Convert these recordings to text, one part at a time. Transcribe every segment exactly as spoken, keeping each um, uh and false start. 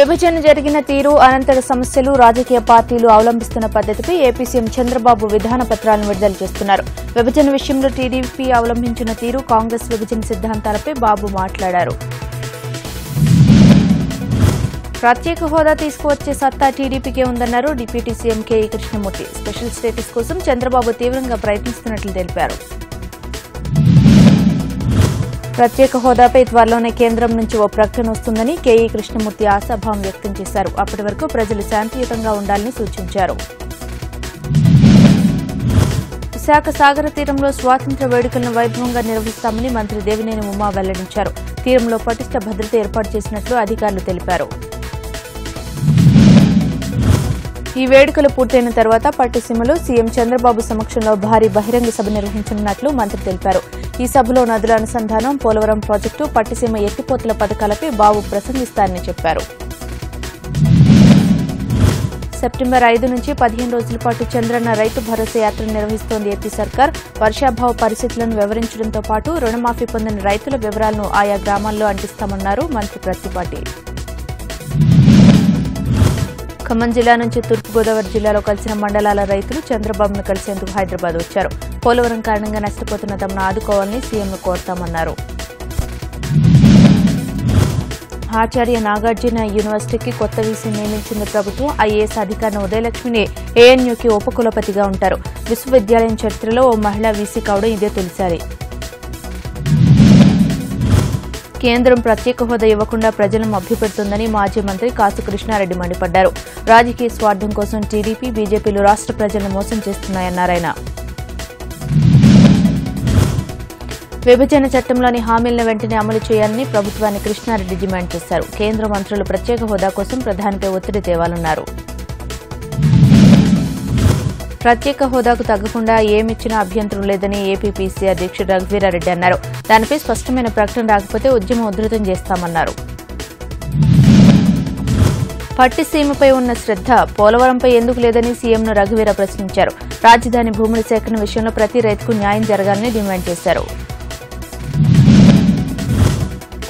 విభజన జరిగిన తీరు అనంతర సమస్యలు రాజకీయ పార్టీలు అవలంబిస్తున్న పద్ధతిపై ఏపీ సీఎం చంద్రబాబు విధాన పత్రాలను విడుదల చేస్తున్నారు. విభజన విషయంలో టీడీపీ అవలంబించిన తీరు కాంగ్రెస్ విభజన సిద్ధాంతాలపై బాబు మాట్లాడారు. ప్రత్యేక హోదా తీసుకువచ్చే సత్తా టీడీపీకే ఉందన్నారు deputy CM KE Krishnamurthy. Special status కోసం చంద్రబాబు తీవ్రంగా ప్రయత్నిస్తున్నట్లు తెలిపారు. ప్రత్యేక హోదాపై త్వరలోనే కేంద్రం నుంచి ఓ ప్రకటన వస్తుందని కేఈ కృష్ణమూర్తి ఆశాభావం వ్యక్తం చేశారు. అప్పటి వరకు ప్రజలు శాంతియుతంగా ఉండాలని సూచించారు. విశాఖ సాగర తీరంలో స్వాతంత్ర్య వేడుకలను వైభవంగా నిర్వహిస్తామని మంత్రి దేవినేని ఉమా వెల్లడించారు. తీరంలో పటిష్ట భద్రత ఏర్పాటు చేసినట్లు అధికారులు తెలిపారు. ఈ వేడుకలు పూర్తయిన తర్వాత పట్టిసీమలో సీఎం చంద్రబాబు సమక్షంలో భారీ బహిరంగ సభ నిర్వహించనున్నట్లు మంత్రి తెలిపారు. ఈ సభలో నదుల అనుసంధానం, పోలవరం ప్రాజెక్టు, పట్టిసీమ ఎత్తిపోతల పథకాలపై బాబు ప్రసంగిస్తారని చెప్పారు. సెప్టెంబర్ ఐదు నుంచి పదిహేను రోజుల పాటు చంద్రన్న రైతు భరోసా యాత్ర నిర్వహిస్తోంది ఏపీ సర్కార్. వర్షాభావ పరిస్థితులను వివరించడంతో పాటు రుణమాఫీ పొందిన రైతుల వివరాలను ఆయా గ్రామాల్లో అంటిస్తామన్నారు మంత్రి ప్రత్తిపాటి. ఖమ్మం జిల్లా నుంచి తూర్పుగోదావరి జిల్లాలో కలిసిన మండలాల రైతులు చంద్రబాబును కలిసేందుకు హైదరాబాద్ వచ్చారు. పోలవరం కారణంగా నష్టపోతున్న తమను ఆదుకోవాలని సీఎంను కోరతామన్నారు. ఆచార్య నాగార్జున యూనివర్సిటీకి కొత్త వీసీ నియమించిన ప్రభుత్వం ఐఏఎస్ అధికారిని ఉదయలక్ష్మిని ఏఎన్యూకి ఉపకులపతిగా ఉంటారు. విశ్వవిద్యాలయం చరిత్రలో ఓ మహిళా వీసీ కావడం ఇదే తొలిసారి. కేంద్రం ప్రత్యేక హోదా ఇవ్వకుండా ప్రజలను మభ్యపెడుతుందని మాజీ మంత్రి కాసు కృష్ణారెడ్డి మండిపడ్డారు. రాజకీయ స్వార్థం కోసం టీడీపీ, బీజేపీలు రాష్ట్ర ప్రజలను మోసం చేస్తున్నాయన్నారాయన. విభజన చట్టంలోని హామీలను వెంటనే అమలు చేయాలని ప్రభుత్వాన్ని కృష్ణారెడ్డి డిమాండ్ చేశారు. కేంద్ర మంత్రులు ప్రత్యేక హోదా కోసం ప్రధానిపై ఒత్తిడి తేవాలన్నారు. ప్రత్యేక హోదాకు తగ్గకుండా ఏమిచ్చినా అభ్యంతరం లేదని ఏపీపీసీ అధ్యక్షుడు రఘువీరారెడ్డి అన్నారు. దానిపై స్పష్టమైన ప్రకటన రాకపోతే ఉద్యమం ఉధృతం చేస్తామన్నారు. పట్టిసీమపై ఉన్న శ్రద్ధ పోలవరంపై ఎందుకు లేదని సీఎంను రఘువీరా ప్రశ్నించారు. రాజధాని భూముల సేకరణ విషయంలో ప్రతి రైతుకు న్యాయం జరగాలని డిమాండ్ చేశారు.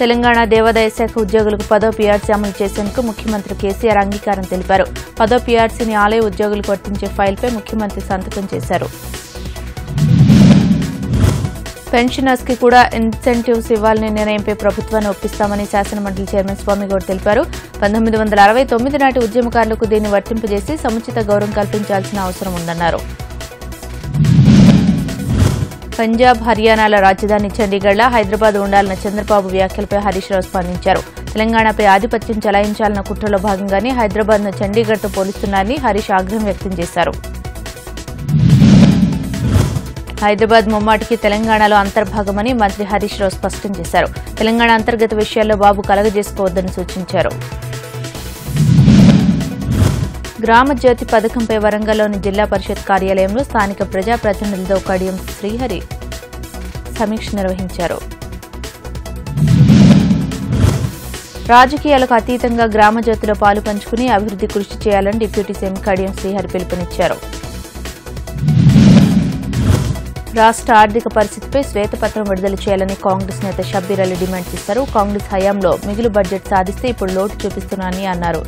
తెలంగాణ దేవాదాయ శాఖ ఉద్యోగులకు పదో పీఆర్సీ అమలు చేసేందుకు ముఖ్యమంత్రి కేసీఆర్ అంగీకారం తెలిపారు. పదో పీఆర్సీని ఆలయ ఉద్యోగులకు వర్తించే ఫైల్పై ముఖ్యమంత్రి సంతకం చేశారు. పెన్షనర్స్కి కూడా ఇన్సెంటివ్స్ ఇవ్వాలనే నిర్ణయంపై ప్రభుత్వాన్ని ఒప్పిస్తామని శాసనమండలి చైర్మన్ స్వామిగౌడ్ తెలిపారు. పంతొమ్మిది వందల అరవై తొమ్మిది నాటి ఉద్యమకారులకు దీన్ని వర్తింపజేసి సముచిత గౌరవం కల్పించాల్సిన అవసరం ఉందన్నారు. పంజాబ్, హర్యానాల రాజధాని చండీగఢ్లా హైదరాబాద్ ఉండాలన్న చంద్రబాబు వ్యాఖ్యలపై హరీష్ రావు స్పందించారు. తెలంగాణపై ఆధిపత్యం చెలాయించాలన్న కుట్రలో భాగంగానే హైదరాబాద్ను చండీగఢ్తో పోలుస్తున్నారని హరీష్ ఆగ్రహం వ్యక్తం చేశారు. హైదరాబాద్ ముమ్మాటికి తెలంగాణలో అంతర్భాగమని మంత్రి హరీష్ రావు స్పష్టం చేశారు. తెలంగాణ అంతర్గత విషయాల్లో బాబు కలగజేసుకోవద్దని సూచించారు. గ్రామ జ్యోతి పథకంపై వరంగల్లోని జిల్లా పరిషత్ కార్యాలయంలో స్థానిక ప్రజాప్రతినిధులతో కడియం శ్రీహరి సమీక్ష నిర్వహించారు. రాజకీయాలకు అతీతంగా గ్రామ జ్యోతిలో పాలు పంచుకుని అభివృద్ధి కృషి చేయాలని డిప్యూటీ సీఎం కడియం శ్రీహరి పిలుపునిచ్చారు. రాష్ట్ర ఆర్థిక పరిస్థితిపై శ్వేతపత్రం విడుదల చేయాలని కాంగ్రెస్ నేత షబ్బీర్ అలీ డిమాండ్ చేశారు. కాంగ్రెస్ హయాంలో మిగులు బడ్జెట్ సాధిస్తే ఇప్పుడు లోటు చూపిస్తున్నానని అన్నారు.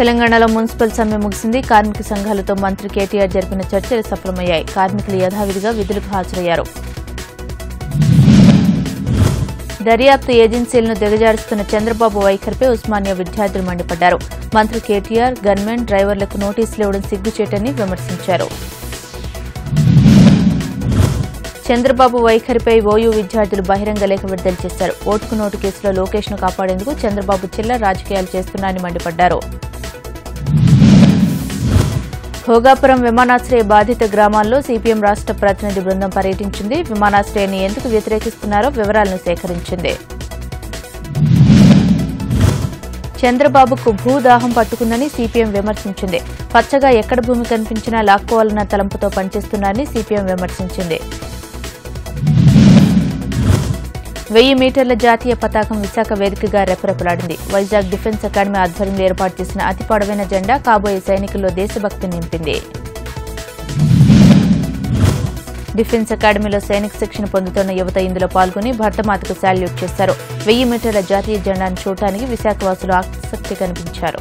తెలంగాణలో మున్సిపల్ సమ్మె ముగిసింది. కార్మిక సంఘాలతో మంత్రి కేటీఆర్ జరిపిన చర్చలు సఫలమయ్యాయి. కార్మికులు యథావిధిగా విధులకు హాజరయ్యారు. దర్యాప్తు ఏజెన్సీలను దిగజారుస్తున్న చంద్రబాబు వైఖరిపై ఉస్మానియా విద్యార్థులు మండిపడ్డారు. మంత్రి కేటీఆర్ గన్మెన్, డ్రైవర్లకు నోటీసులు ఇవ్వడం సిగ్గుచేటని విమర్శించారు. చంద్రబాబు వైఖరిపై ఓయూ విద్యార్థులు బహిరంగ లేఖ విడుదల చేశారు. ఓటుకు నోటు కేసులో లోకేష్ను కాపాడేందుకు చంద్రబాబు చిల్లర రాజకీయాలు చేస్తున్నారని మండిపడ్డారు. భోగాపురం విమానాశ్రయ బాధిత గ్రామాల్లో సీపీఎం రాష్ట్ర ప్రతినిధి బృందం పర్యటించింది. విమానాశ్రయాన్ని ఎందుకు వ్యతిరేకిస్తున్నారో వివరాలను సేకరించింది. చంద్రబాబుకు భూదాహం పట్టుకుందని సీపీఎం విమర్శించింది. పచ్చగా ఎక్కడ భూమి కనిపించినా లాక్కోవాలన్న తలంపుతో పనిచేస్తున్నారని సీపీఎం విమర్శించింది. వెయ్యి మీటర్ల జాతీయ పతాకం విశాఖ వేదికగా రెపరెపలాడింది. వైజాగ్ డిఫెన్స్ అకాడమీ ఆధ్వర్యంలో ఏర్పాటు చేసిన అతి పొడవైన జెండా కాబోయే సైనికుల్లో దేశభక్తి నింపింది. డిఫెన్స్ అకాడమీలో సైనిక శిక్షణ పొందుతున్న యువత ఇందులో పాల్గొని భర్తమాతకు శాల్యూట్ చేశారు. వెయ్యి మీటర్ల జాతీయ జెండాను చూడటానికి విశాఖవాసులు ఆసక్తి కనిపించారు.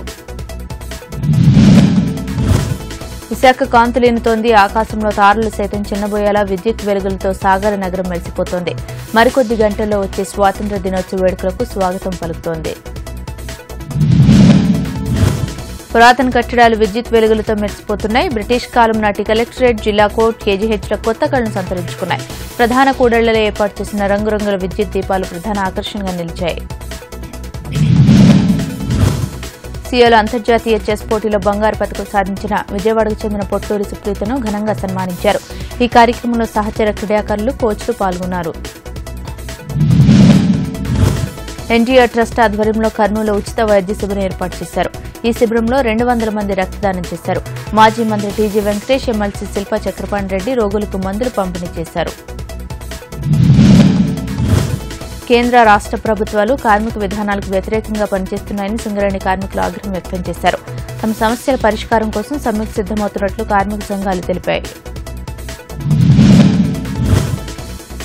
విశాఖ కాంతులేనితోంది, ఆకాశంలో తారలు సైతం చిన్నబోయేలా విద్యుత్ వెలుగులతో సాగర నగరం మెరిసిపోతోంది. మరికొద్ది గంటల్లో వచ్చే స్వాతంత్ర్య దినోత్సవ వేడుకలకు స్వాగతం పలుకుతోంది. పురాతన కట్టడాలు విద్యుత్ వెలుగులతో మెరిసిపోతున్నాయి. బ్రిటిష్ కాలం నాటి కలెక్టరేట్, జిల్లా కోర్టు, కేజీహెచ్ల కొత్త కళ్లను సంతరించుకున్నాయి. ప్రధాన కూడళ్లలో ఏర్పాటు చేసిన రంగురంగుల విద్యుత్ దీపాలు ప్రధాన ఆకర్షణగా నిలిచాయి. సియోలో అంతర్జాతీయ చెస్ పోటీలో బంగారు పతకం సాధించిన విజయవాడకు చెందిన పొట్టూరి సుప్రీతను ఘనంగా సన్మానించారు. ఈ కార్యక్రమంలో సహచర క్రీడాకారులు, కోచ్లు పాల్గొన్నారు. ఎన్టీఆర్ ట్రస్ట్ ఆధ్వర్యంలో కర్నూలులో ఉచిత వైద్య శిబిరం ఏర్పాటు చేశారు. ఈ శిబిరంలో రెండు వందల మంది రక్తదానం చేశారు. మాజీ మంత్రి టీజీ వెంకటేష్, ఎమ్మెల్సీ శిల్ప చక్రపాణి రెడ్డి రోగులకు మందులు పంపిణీ చేశారు. కేంద్ర రాష్ట ప్రభుత్వాలు కార్మిక విధానాలకు వ్యతిరేకంగా పనిచేస్తున్నాయని సింగరేణి కార్మికులు ఆగ్రహం వ్యక్తం చేశారు. తమ సమస్యల పరిష్కారం కోసం సమ్మెకు సిద్దమవుతున్నట్లు కార్మిక సంఘాలు తెలిపాయి.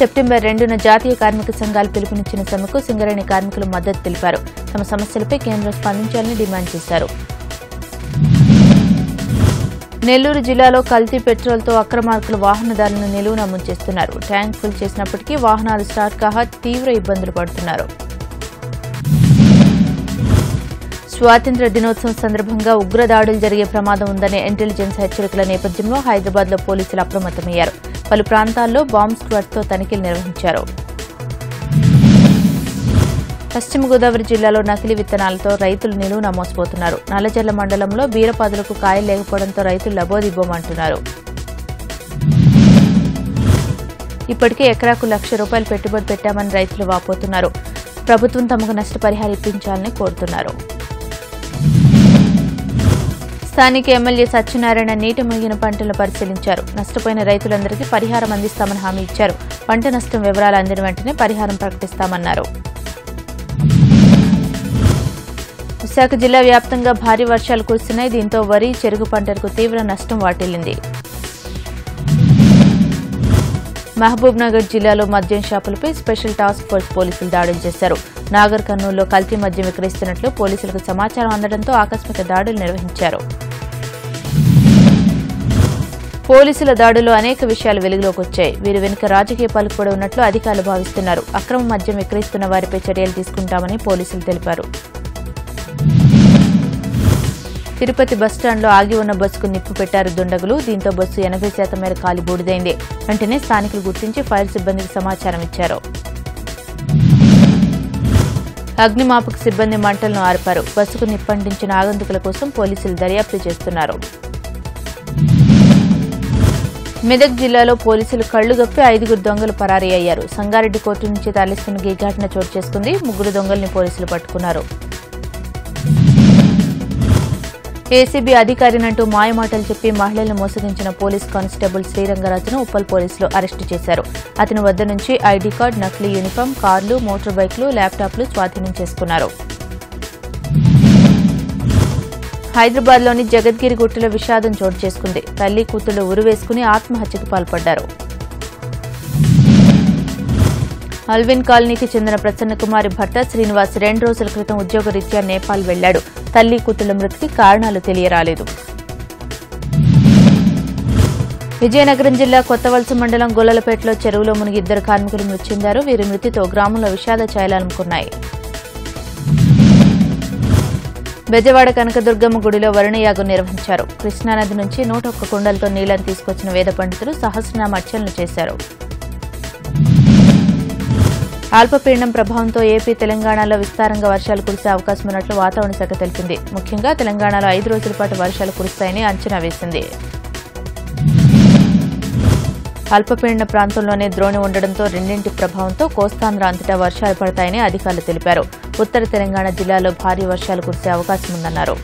సెప్టెంబర్ రెండున జాతీయ కార్మిక సంఘాలు పిలుపునిచ్చిన సమ్మెకు సింగరేణి కార్మికులు మద్దతు తెలిపారు. తమ సమస్యలపై కేంద్రం స్పందించాలని డిమాండ్ చేశారు. నెల్లూరు జిల్లాలో కల్తీ పెట్రోల్తో అక్రమార్కులు వాహనదారులను నిలువునా ముంచేస్తున్నారు. ట్యాంక్ ఫుల్ చేసినప్పటికీ వాహనాలు స్టార్ట్ కాగా తీవ్ర ఇబ్బందులు పడుతున్నారు. స్వాతంత్ర్య దినోత్సవం సందర్భంగా ఉగ్రదాడులు జరిగే ప్రమాదం ఉందనే ఇంటెలిజెన్స్ హెచ్చరికల నేపథ్యంలో హైదరాబాద్లో పోలీసులు అప్రమత్తమయ్యారు. పలు ప్రాంతాల్లో బాంబ్ స్క్వాడ్తో తనిఖీలు నిర్వహించారు. పశ్చిమ గోదావరి జిల్లాలో నకిలీ విత్తనాలతో రైతులు నిలువునా మోసపోతున్నారు. నల్లజర్ల మండలంలో బీరపాదులకు కాయలు లేకపోవడంతో రైతులు లబోదిబ్బోమంటున్నారు. ఇప్పటికే ఎకరాకు లక్ష రూపాయలు పెట్టుబడి పెట్టామని రైతులు వాపోతున్నారు. ప్రభుత్వం తమకు నష్టపరిహారం ఇప్పించాలని కోరుతున్నారు. స్థానిక ఎమ్మెల్యే సత్యనారాయణ నీటి మునిగిన పంటలను పరిశీలించారు. నష్టపోయిన రైతులందరికీ పరిహారం అందిస్తామని హామీ ఇచ్చారు. పంట నష్టం వివరాలు అందిన వెంటనే పరిహారం ప్రకటిస్తామన్నారు. విశాఖ జిల్లా వ్యాప్తంగా భారీ వర్షాలు కురిసినాయి. దీంతో వరి, చెరుకు పంటలకు తీవ్ర నష్టం వాటిల్లింది. మహబూబ్నగర్ జిల్లాలో మద్యం షాపులపై స్పెషల్ టాస్క్ ఫోర్స్ పోలీసులు దాడులు చేశారు. నాగర్ కర్నూలులో కల్తీ మద్యం విక్రయిస్తున్నట్లు పోలీసులకు సమాచారం అందడంతో ఆకస్మిక దాడులు నిర్వహించారు. పోలీసుల దాడుల్లో అనేక విషయాలు వెలుగులోకి వచ్చాయి. వీరి వెనుక రాజకీయ పాలు కూడా ఉన్నట్లు అధికారులు భావిస్తున్నారు. అక్రమ మద్యం విక్రయిస్తున్న వారిపై చర్యలు తీసుకుంటామని పోలీసులు తెలిపారు. తిరుపతి బస్టాండ్లో ఆగి ఉన్న బస్సుకు నిప్పు పెట్టారు దుండగులు. దీంతో బస్సు ఎనభై శాతం మేర కాలి బూడిదైంది. వెంటనే స్థానికులు గుర్తించి ఫైర్ సిబ్బందికి సమాచారం ఇచ్చారు. అగ్నిమాపక సిబ్బంది మంటలను ఆర్పారు. బస్సుకు నిప్పంటించిన ఆగంతుకుల కోసం పోలీసులు దర్యాప్తు చేస్తున్నారు. మెదక్ జిల్లాలో పోలీసులు కళ్లు గప్పి ఐదుగురు దొంగలు పరారీ అయ్యారు. సంగారెడ్డి కోర్టు నుంచి తరలిస్తున్న ఈ ఘటన చోటు చేసుకుంది. ముగ్గురు దొంగల్ని పోలీసులు పట్టుకున్నారు. ఏసీబీ అధికారినంటూ మాయమాటలు చెప్పి మహిళలను మోసగించిన పోలీస్ కానిస్టేబుల్ శ్రీరంగరాజును ఉప్పల్ పోలీసులు అరెస్టు చేశారు. అతని వద్ద నుంచి ఐడీ కార్డు, నకిలీ యూనిఫామ్, కార్లు, మోటార్ బైక్లు, ల్యాప్టాప్లు స్వాధీనం చేసుకున్నారు. హైదరాబాద్లోని జగద్గిరి గుట్టలో విషాదం చోటు చేసుకుంది. తల్లి, కూతుళ్లు ఉరివేసుకుని ఆత్మహత్యకు పాల్పడ్డారు. అల్విన్ కాలనీకి చెందిన ప్రసన్నకుమారి భర్త శ్రీనివాస్ రెండు రోజుల క్రితం ఉద్యోగరీత్యా నేపాల్ వెళ్లాడు. తల్లి, కూతుళ్ల మృతికి కారణాలు తెలియరాలేదు. విజయనగరం జిల్లా కొత్తవలస మండలం గొల్లలపేటలో చెరువులో మునిగి ఇద్దరు కార్మికులు మృతి చెందారు. వీరి మృతితో గ్రామంలో విషాద ఛాయలనుకున్నాయి. బెజవాడ కనకదుర్గమ్మ గుడిలో వరుణయాగం నిర్వహించారు. కృష్ణానది నుంచి నూట ఒక్క కుండలతో నీళ్లను తీసుకొచ్చిన వేద పండితులు సహస్రనామ అర్చనలు చేశారు. అల్పపీడనం ప్రభావంతో ఏపీ, తెలంగాణలో విస్తారంగా వర్షాలు కురిసే అవకాశం ఉన్నట్లు వాతావరణ శాఖ తెలిపింది. ముఖ్యంగా తెలంగాణలో ఐదు రోజుల పాటు వర్షాలు కురుస్తాయని అంచనా వేసింది. అల్పపీడన ప్రాంతంలోనే ద్రోణి ఉండడంతో రెండింటి ప్రభావంతో కోస్తాంధ్ర అంతటా వర్షాలు పడతాయని అధికారులు తెలిపారు. ఉత్తర తెలంగాణ జిల్లాలో భారీ వర్షాలు కురిసే అవకాశం ఉందన్నారు.